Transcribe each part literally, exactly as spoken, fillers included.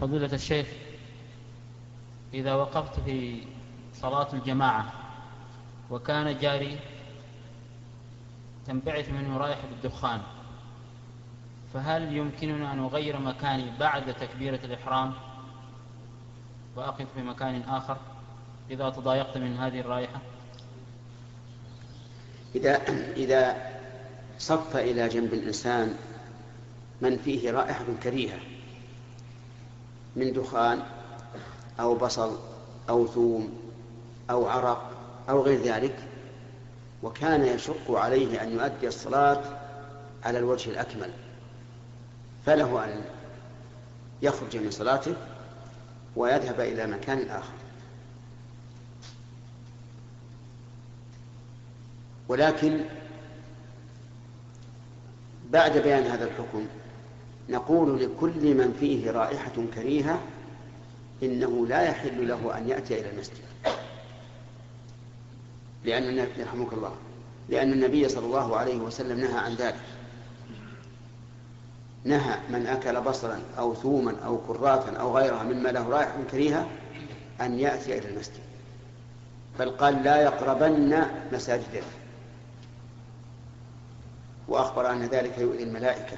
فضيلة الشيخ، إذا وقفت في صلاة الجماعة وكان جاري تنبعث منه رائحة الدخان، فهل يمكننا أن أغير مكاني بعد تكبيرة الإحرام وأقف في مكان آخر إذا تضايقت من هذه الرائحة؟ إذا إذا صف إلى جنب الإنسان من فيه رائحة كريهة من دخان أو بصل أو ثوم أو عرق أو غير ذلك، وكان يشق عليه أن يؤدي الصلاة على الوجه الأكمل، فله أن يخرج من صلاته ويذهب إلى مكان آخر، ولكن بعد بيان هذا الحكم نقول لكل من فيه رائحة كريهة إنه لا يحل له أن يأتي إلى المسجد، لأن يرحمك الله لأن النبي صلى الله عليه وسلم نهى عن ذلك، نهى من أكل بصلا أو ثوما أو كراثا أو غيرها مما له رائحة كريهة أن يأتي إلى المسجد، بل قال لا يقربن مساجدنا، وأخبر أن ذلك يؤذي الملائكة،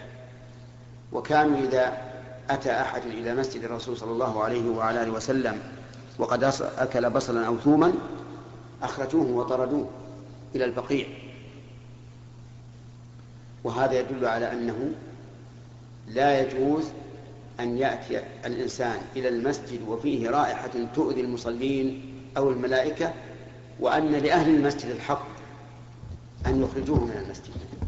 وكانوا إذا أتى أحد إلى مسجد الرسول صلى الله عليه وعلى آله وسلم وقد أكل بصلا أو ثوما أخرجوه وطردوه إلى البقيع، وهذا يدل على أنه لا يجوز أن يأتي الإنسان إلى المسجد وفيه رائحة تؤذي المصلين أو الملائكة، وأن لأهل المسجد الحق أن يخرجوه من المسجد.